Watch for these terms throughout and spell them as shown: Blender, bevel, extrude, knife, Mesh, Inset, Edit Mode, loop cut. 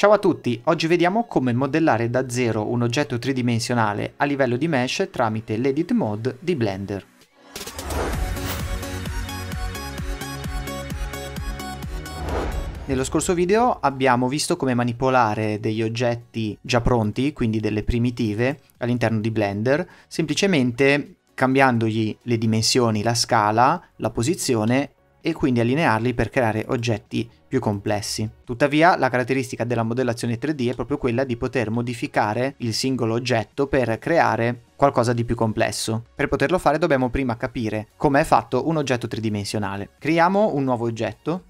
Ciao a tutti, oggi vediamo come modellare da zero un oggetto tridimensionale a livello di mesh tramite l'Edit Mode di Blender. Nello scorso video abbiamo visto come manipolare degli oggetti già pronti, quindi delle primitive, all'interno di Blender, semplicemente cambiandogli le dimensioni, la scala, la posizione e quindi allinearli per creare oggetti più complessi. Tuttavia, la caratteristica della modellazione 3D è proprio quella di poter modificare il singolo oggetto per creare qualcosa di più complesso. Per poterlo fare dobbiamo prima capire come è fatto un oggetto tridimensionale. Creiamo un nuovo oggetto.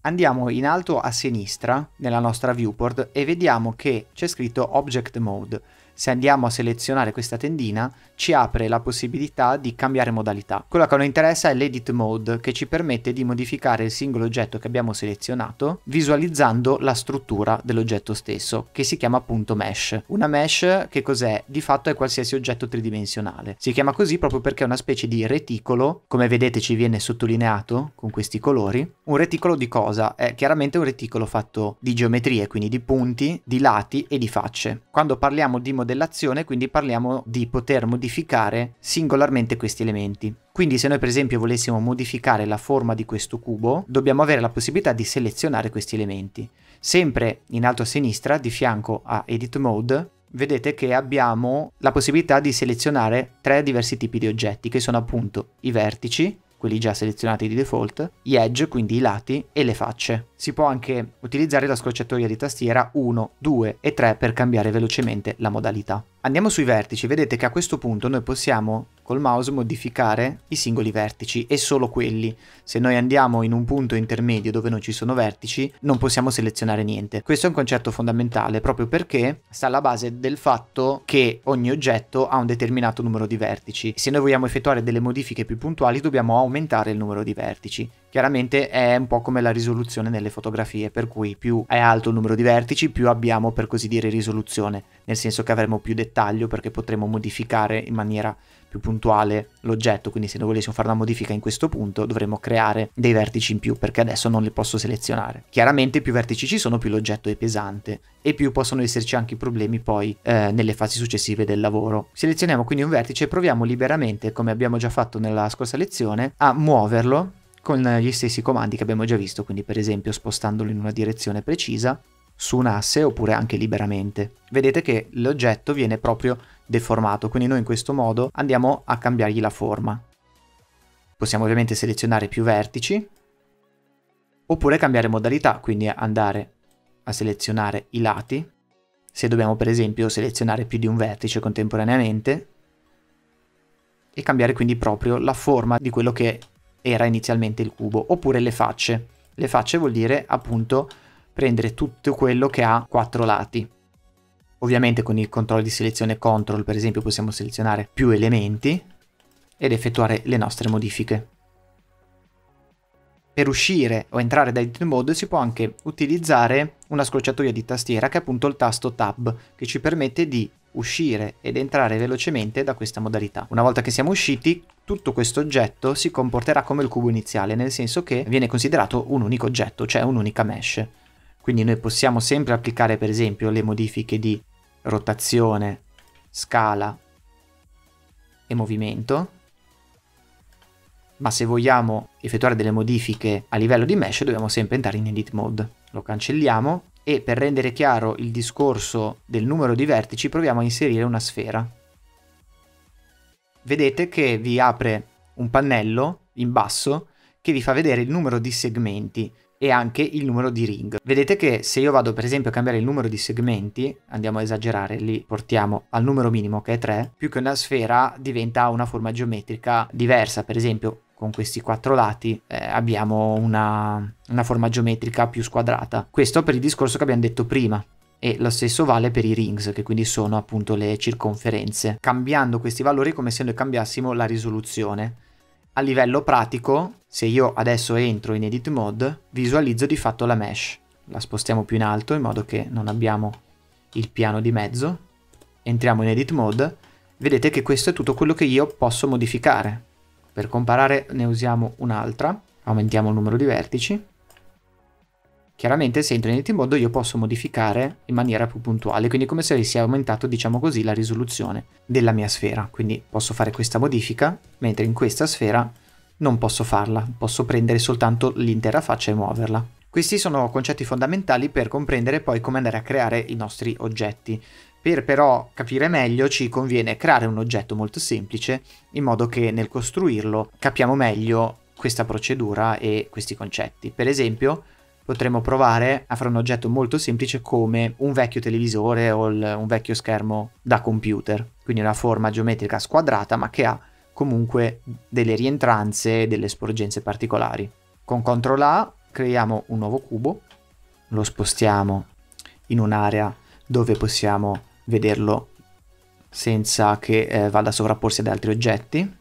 Andiamo in alto a sinistra nella nostra viewport e vediamo che c'è scritto Object Mode. Se andiamo a selezionare questa tendina ci apre la possibilità di cambiare modalità. Quello che a noi interessa è l'Edit Mode, che ci permette di modificare il singolo oggetto che abbiamo selezionato visualizzando la struttura dell'oggetto stesso, che si chiama appunto Mesh. Una Mesh che cos'è? Di fatto è qualsiasi oggetto tridimensionale. Si chiama così proprio perché è una specie di reticolo, come vedete ci viene sottolineato con questi colori. Un reticolo di cosa? È chiaramente un reticolo fatto di geometrie, quindi di punti, di lati e di facce. Quando parliamo di modellazione, quindi parliamo di poter modificare singolarmente questi elementi. Quindi se noi per esempio volessimo modificare la forma di questo cubo, dobbiamo avere la possibilità di selezionare questi elementi. Sempre in alto a sinistra, di fianco a Edit Mode, vedete che abbiamo la possibilità di selezionare tre diversi tipi di oggetti, che sono appunto i vertici, quelli già selezionati di default, gli edge, quindi i lati, e le facce. Si può anche utilizzare la scorciatoia di tastiera 1, 2 e 3 per cambiare velocemente la modalità. Andiamo sui vertici, vedete che a questo punto noi possiamo col mouse modificare i singoli vertici e solo quelli. Se noi andiamo in un punto intermedio dove non ci sono vertici, non possiamo selezionare niente. Questo è un concetto fondamentale proprio perché sta alla base del fatto che ogni oggetto ha un determinato numero di vertici. Se noi vogliamo effettuare delle modifiche più puntuali dobbiamo aumentare il numero di vertici. Chiaramente è un po' come la risoluzione nelle fotografie, per cui più è alto il numero di vertici, più abbiamo per così dire risoluzione, nel senso che avremo più dettaglio perché potremo modificare in maniera più puntuale l'oggetto. Quindi se noi volessimo fare una modifica in questo punto dovremmo creare dei vertici in più perché adesso non li posso selezionare. Chiaramente più vertici ci sono, più l'oggetto è pesante e più possono esserci anche problemi poi nelle fasi successive del lavoro. Selezioniamo quindi un vertice e proviamo liberamente, come abbiamo già fatto nella scorsa lezione, a muoverlo con gli stessi comandi che abbiamo già visto, quindi per esempio spostandolo in una direzione precisa su un asse oppure anche liberamente. Vedete che l'oggetto viene proprio deformato, quindi noi in questo modo andiamo a cambiargli la forma. Possiamo ovviamente selezionare più vertici oppure cambiare modalità, quindi andare a selezionare i lati, se dobbiamo per esempio selezionare più di un vertice contemporaneamente, e cambiare quindi proprio la forma di quello che era inizialmente il cubo. Oppure le facce. Le facce vuol dire appunto prendere tutto quello che ha quattro lati. Ovviamente con il controllo di selezione CTRL per esempio possiamo selezionare più elementi ed effettuare le nostre modifiche. Per uscire o entrare da Edit Mode si può anche utilizzare una scorciatoia di tastiera, che è appunto il tasto Tab, che ci permette di uscire ed entrare velocemente da questa modalità. Una volta che siamo usciti, tutto questo oggetto si comporterà come il cubo iniziale, nel senso che viene considerato un unico oggetto, cioè un'unica mesh. Quindi noi possiamo sempre applicare per esempio le modifiche di rotazione, scala e movimento, ma se vogliamo effettuare delle modifiche a livello di mesh dobbiamo sempre entrare in Edit Mode. Lo cancelliamo e, per rendere chiaro il discorso del numero di vertici, proviamo a inserire una sfera. Vedete che vi apre un pannello in basso che vi fa vedere il numero di segmenti e anche il numero di ring. Vedete che se io vado per esempio a cambiare il numero di segmenti, andiamo a esagerare, li portiamo al numero minimo che è 3, più che una sfera diventa una forma geometrica diversa. Per esempio con questi quattro lati abbiamo una forma geometrica più squadrata. Questo per il discorso che abbiamo detto prima, e lo stesso vale per i rings, che quindi sono appunto le circonferenze. Cambiando questi valori è come se noi cambiassimo la risoluzione. A livello pratico, se io adesso entro in Edit Mode, visualizzo di fatto la mesh. La spostiamo più in alto in modo che non abbiamo il piano di mezzo. Entriamo in Edit Mode, vedete che questo è tutto quello che io posso modificare. Per comparare ne usiamo un'altra, aumentiamo il numero di vertici Chiaramente se entro in Edit Mode io posso modificare in maniera più puntuale, quindi come se avessi aumentato, diciamo così, la risoluzione della mia sfera. Quindi posso fare questa modifica, mentre in questa sfera non posso farla, posso prendere soltanto l'intera faccia e muoverla. Questi sono concetti fondamentali per comprendere poi come andare a creare i nostri oggetti. Per però capire meglio ci conviene creare un oggetto molto semplice, in modo che nel costruirlo capiamo meglio questa procedura e questi concetti. Per esempio potremmo provare a fare un oggetto molto semplice come un vecchio televisore o un vecchio schermo da computer, quindi una forma geometrica squadrata ma che ha comunque delle rientranze e delle sporgenze particolari. Con CTRL A creiamo un nuovo cubo, lo spostiamo in un'area dove possiamo vederlo senza che vada a sovrapporsi ad altri oggetti.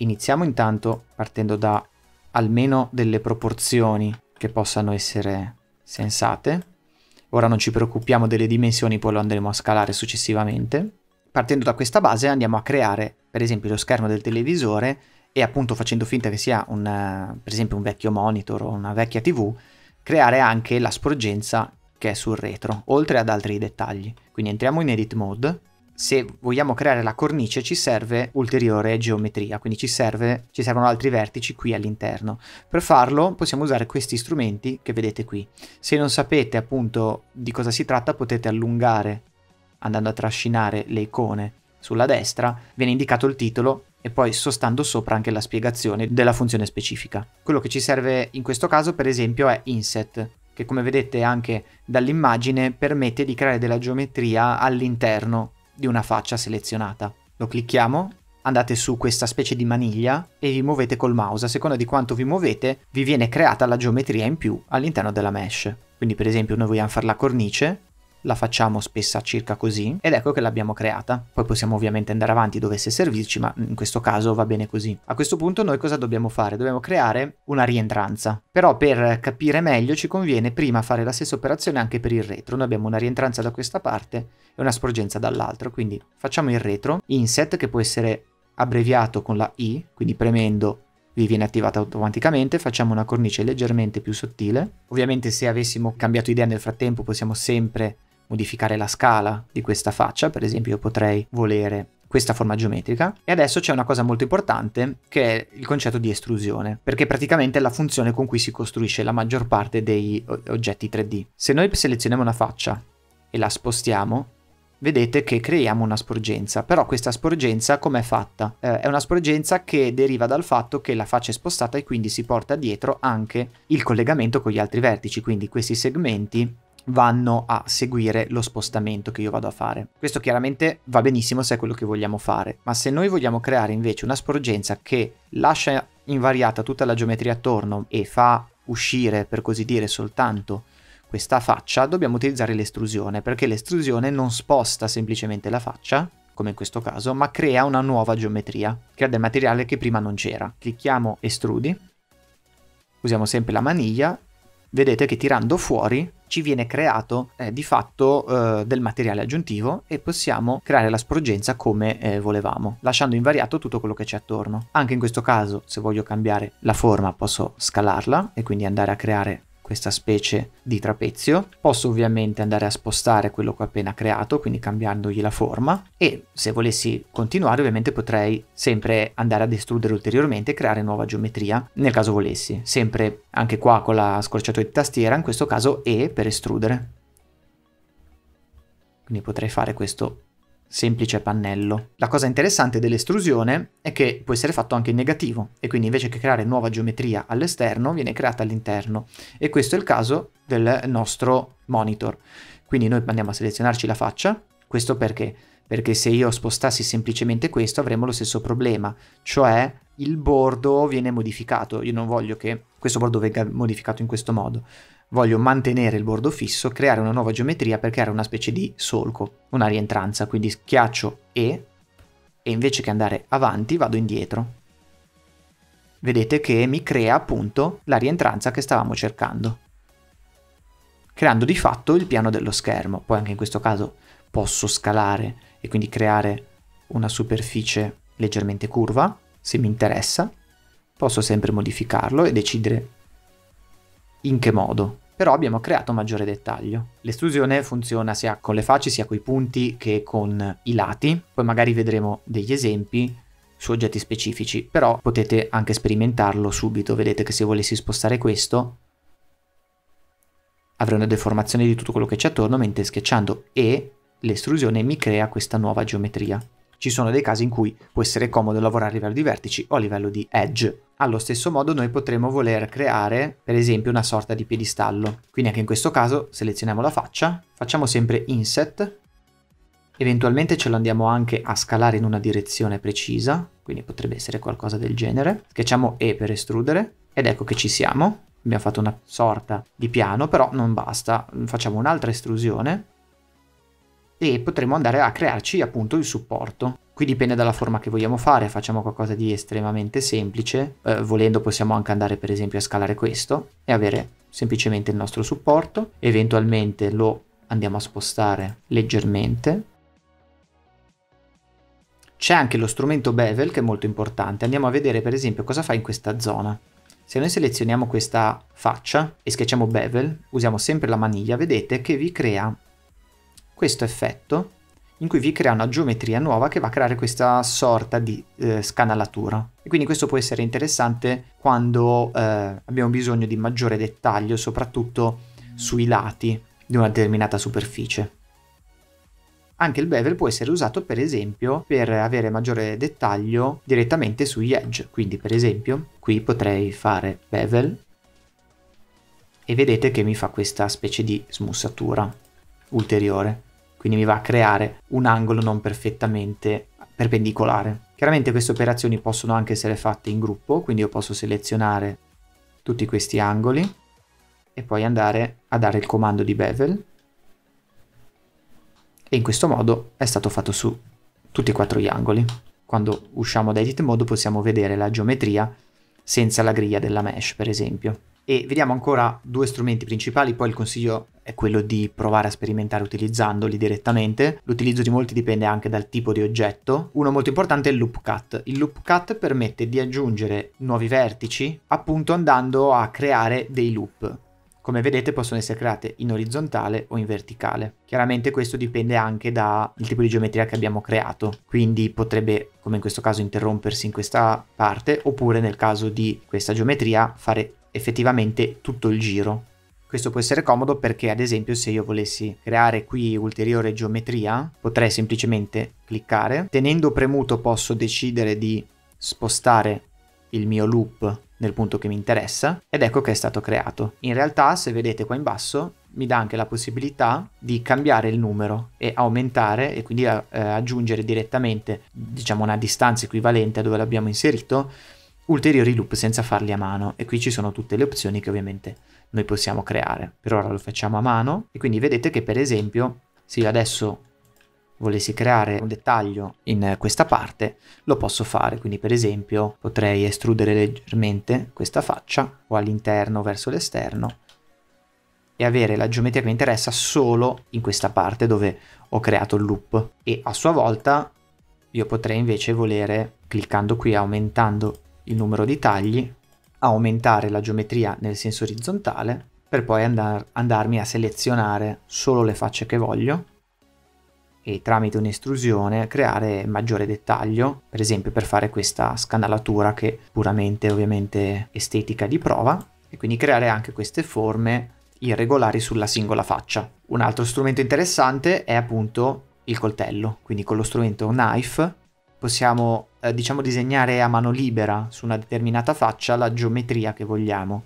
Iniziamo intanto partendo da almeno delle proporzioni che possano essere sensate. Ora non ci preoccupiamo delle dimensioni, poi lo andremo a scalare successivamente. Partendo da questa base andiamo a creare per esempio lo schermo del televisore e, appunto, facendo finta che sia per esempio un vecchio monitor o una vecchia TV, creare anche la sporgenza che è sul retro, oltre ad altri dettagli. Quindi entriamo in Edit Mode. Se vogliamo creare la cornice ci serve ulteriore geometria, quindi ci servono altri vertici qui all'interno. Per farlo possiamo usare questi strumenti che vedete qui. Se non sapete appunto di cosa si tratta, potete allungare andando a trascinare le icone sulla destra, viene indicato il titolo e poi sostando sopra anche la spiegazione della funzione specifica. Quello che ci serve in questo caso per esempio è Inset, che come vedete anche dall'immagine permette di creare della geometria all'interno di una faccia selezionata. Lo clicchiamo, andate su questa specie di maniglia e vi muovete col mouse. A seconda di quanto vi muovete vi viene creata la geometria in più all'interno della mesh. Quindi per esempio noi vogliamo fare la cornice, la facciamo spessa circa così ed ecco che l'abbiamo creata. Poi possiamo ovviamente andare avanti dovesse servirci, ma in questo caso va bene così. A questo punto noi cosa dobbiamo fare? Dobbiamo creare una rientranza, però per capire meglio ci conviene prima fare la stessa operazione anche per il retro. Noi abbiamo una rientranza da questa parte e una sporgenza dall'altra, quindi facciamo il retro. Inset, che può essere abbreviato con la I, quindi premendo vi viene attivata automaticamente. Facciamo una cornice leggermente più sottile. Ovviamente se avessimo cambiato idea nel frattempo possiamo sempre modificare la scala di questa faccia. Per esempio io potrei volere questa forma geometrica. E adesso c'è una cosa molto importante che è il concetto di estrusione, perché praticamente è la funzione con cui si costruisce la maggior parte dei oggetti 3D. Se noi selezioniamo una faccia e la spostiamo, vedete che creiamo una sporgenza. Però questa sporgenza com'è fatta? È una sporgenza che deriva dal fatto che la faccia è spostata e quindi si porta dietro anche il collegamento con gli altri vertici, quindi questi segmenti vanno a seguire lo spostamento che io vado a fare. Questo chiaramente va benissimo se è quello che vogliamo fare, ma se noi vogliamo creare invece una sporgenza che lascia invariata tutta la geometria attorno e fa uscire, per così dire, soltanto questa faccia, dobbiamo utilizzare l'estrusione, perché l'estrusione non sposta semplicemente la faccia, come in questo caso, ma crea una nuova geometria, crea del materiale che prima non c'era. Clicchiamo estrudi, usiamo sempre la maniglia. Vedete che tirando fuori ci viene creato di fatto del materiale aggiuntivo e possiamo creare la sporgenza come volevamo, lasciando invariato tutto quello che c'è attorno. Anche in questo caso, se voglio cambiare la forma, posso scalarla e quindi andare a creare questa specie di trapezio. Posso ovviamente andare a spostare quello che ho appena creato, quindi cambiandogli la forma, e se volessi continuare ovviamente potrei sempre andare ad estrudere ulteriormente e creare nuova geometria nel caso volessi, sempre anche qua con la scorciatoia di tastiera, in questo caso E per estrudere. Quindi potrei fare questo semplice pannello. La cosa interessante dell'estrusione è che può essere fatto anche in negativo e quindi invece che creare nuova geometria all'esterno viene creata all'interno, e questo è il caso del nostro monitor. Quindi noi andiamo a selezionarci la faccia. Questo perché? Perché se io spostassi semplicemente questo avremmo lo stesso problema, cioè il bordo viene modificato. Io non voglio che questo bordo venga modificato in questo modo. Voglio mantenere il bordo fisso, creare una nuova geometria per creare una specie di solco, una rientranza. Quindi schiaccio E e invece che andare avanti vado indietro. Vedete che mi crea appunto la rientranza che stavamo cercando, creando di fatto il piano dello schermo. Poi anche in questo caso posso scalare e quindi creare una superficie leggermente curva se mi interessa. Posso sempre modificarlo e decidere in che modo però abbiamo creato maggiore dettaglio. L'estrusione funziona sia con le facce, sia con i punti che con i lati, poi magari vedremo degli esempi su oggetti specifici, però potete anche sperimentarlo subito. Vedete che se volessi spostare questo avrei una deformazione di tutto quello che c'è attorno, mentre schiacciando E l'estrusione mi crea questa nuova geometria. Ci sono dei casi in cui può essere comodo lavorare a livello di vertici o a livello di edge. Allo stesso modo noi potremmo voler creare per esempio una sorta di piedistallo, quindi anche in questo caso selezioniamo la faccia, facciamo sempre Inset, eventualmente ce lo andiamo anche a scalare in una direzione precisa, quindi potrebbe essere qualcosa del genere. Schiacciamo E per estrudere ed ecco che ci siamo, abbiamo fatto una sorta di piano, però non basta, facciamo un'altra estrusione e potremo andare a crearci appunto il supporto. Qui dipende dalla forma che vogliamo fare, facciamo qualcosa di estremamente semplice, volendo possiamo anche andare per esempio a scalare questo e avere semplicemente il nostro supporto, eventualmente lo andiamo a spostare leggermente. C'è anche lo strumento bevel che è molto importante, andiamo a vedere per esempio cosa fa in questa zona. Se noi selezioniamo questa faccia e schiacciamo bevel, usiamo sempre la maniglia, vedete che vi crea questo effetto in cui vi crea una geometria nuova che va a creare questa sorta di scanalatura, e quindi questo può essere interessante quando abbiamo bisogno di maggiore dettaglio, soprattutto sui lati di una determinata superficie. Anche il bevel può essere usato per esempio per avere maggiore dettaglio direttamente sugli edge, quindi per esempio qui potrei fare bevel e vedete che mi fa questa specie di smussatura ulteriore, quindi mi va a creare un angolo non perfettamente perpendicolare. Chiaramente queste operazioni possono anche essere fatte in gruppo, quindi io posso selezionare tutti questi angoli e poi andare a dare il comando di bevel, e in questo modo è stato fatto su tutti e quattro gli angoli. Quando usciamo da Edit Mode possiamo vedere la geometria senza la griglia della mesh per esempio. E vediamo ancora due strumenti principali, poi il consiglio è quello di provare a sperimentare utilizzandoli direttamente. L'utilizzo di molti dipende anche dal tipo di oggetto. Uno molto importante è il loop cut. Il loop cut permette di aggiungere nuovi vertici appunto andando a creare dei loop. Come vedete possono essere create in orizzontale o in verticale. Chiaramente questo dipende anche dal tipo di geometria che abbiamo creato, quindi potrebbe, come in questo caso, interrompersi in questa parte, oppure nel caso di questa geometria fare effettivamente tutto il giro. Questo può essere comodo perché ad esempio se io volessi creare qui ulteriore geometria potrei semplicemente cliccare, tenendo premuto posso decidere di spostare il mio loop nel punto che mi interessa ed ecco che è stato creato. In realtà se vedete qua in basso mi dà anche la possibilità di cambiare il numero e aumentare e quindi aggiungere direttamente, diciamo, una distanza equivalente a dove l'abbiamo inserito ulteriori loop senza farli a mano, e qui ci sono tutte le opzioni che ovviamente noi possiamo creare. Per ora lo facciamo a mano e quindi vedete che per esempio se io adesso volessi creare un dettaglio in questa parte lo posso fare, quindi per esempio potrei estrudere leggermente questa faccia o all'interno o verso l'esterno e avere la geometria che mi interessa solo in questa parte dove ho creato il loop, e a sua volta io potrei invece volere, cliccando qui, aumentando il numero di tagli, aumentare la geometria nel senso orizzontale per poi andarmi a selezionare solo le facce che voglio e tramite un'estrusione creare maggiore dettaglio, per esempio per fare questa scanalatura che è puramente ovviamente estetica di prova, e quindi creare anche queste forme irregolari sulla singola faccia. Un altro strumento interessante è appunto il coltello, quindi con lo strumento knife possiamo diciamo disegnare a mano libera su una determinata faccia la geometria che vogliamo.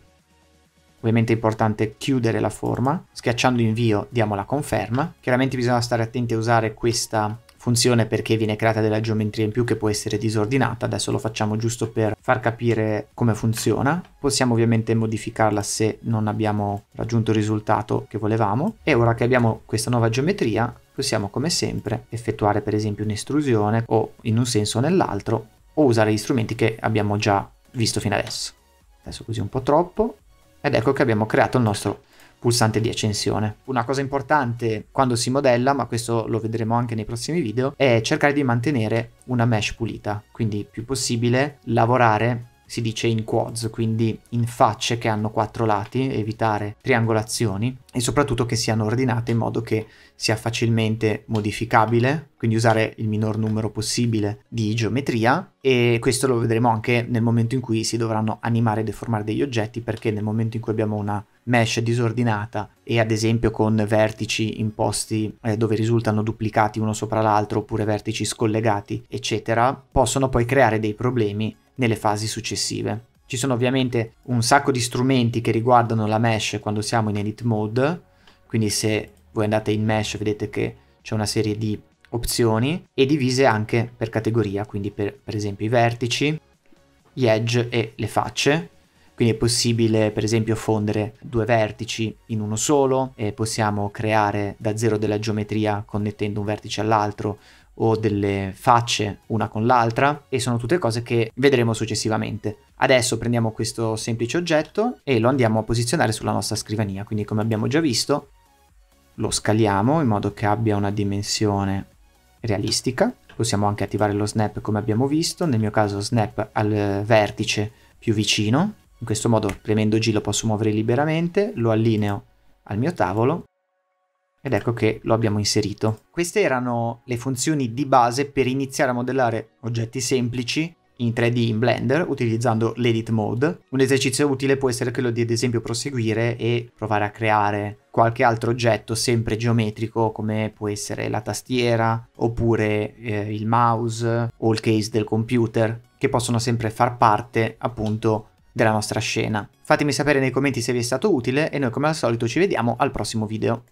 Ovviamente è importante chiudere la forma, schiacciando invio diamo la conferma. Chiaramente bisogna stare attenti a usare questa funzione perché viene creata della geometria in più che può essere disordinata, adesso lo facciamo giusto per far capire come funziona. Possiamo ovviamente modificarla se non abbiamo raggiunto il risultato che volevamo, e ora che abbiamo questa nuova geometria possiamo come sempre effettuare per esempio un'estrusione o in un senso o nell'altro, o usare gli strumenti che abbiamo già visto fino adesso. Adesso così un po' troppo, ed ecco che abbiamo creato il nostro pulsante di accensione. Una cosa importante quando si modella, ma questo lo vedremo anche nei prossimi video, è cercare di mantenere una mesh pulita, quindi più possibile lavorare si dice in quads, quindi in facce che hanno quattro lati, evitare triangolazioni e soprattutto che siano ordinate in modo che sia facilmente modificabile, quindi usare il minor numero possibile di geometria, e questo lo vedremo anche nel momento in cui si dovranno animare e deformare degli oggetti, perché nel momento in cui abbiamo una mesh disordinata e ad esempio con vertici in posti dove risultano duplicati uno sopra l'altro oppure vertici scollegati eccetera, possono poi creare dei problemi nelle fasi successive. Ci sono ovviamente un sacco di strumenti che riguardano la mesh quando siamo in Edit Mode, quindi se voi andate in Mesh vedete che c'è una serie di opzioni e divise anche per categoria, quindi per esempio i vertici, gli edge e le facce. Quindi è possibile per esempio fondere due vertici in uno solo, e possiamo creare da zero della geometria connettendo un vertice all'altro o delle facce una con l'altra, e sono tutte cose che vedremo successivamente. Adesso prendiamo questo semplice oggetto e lo andiamo a posizionare sulla nostra scrivania, quindi come abbiamo già visto lo scaliamo in modo che abbia una dimensione realistica. Possiamo anche attivare lo snap come abbiamo visto, nel mio caso snap al vertice più vicino. In questo modo premendo G lo posso muovere liberamente, lo allineo al mio tavolo ed ecco che lo abbiamo inserito. Queste erano le funzioni di base per iniziare a modellare oggetti semplici in 3D in Blender utilizzando l'Edit Mode. Un esercizio utile può essere quello di ad esempio proseguire e provare a creare qualche altro oggetto sempre geometrico, come può essere la tastiera oppure il mouse o il case del computer, che possono sempre far parte appunto della nostra scena. Fatemi sapere nei commenti se vi è stato utile e noi come al solito ci vediamo al prossimo video.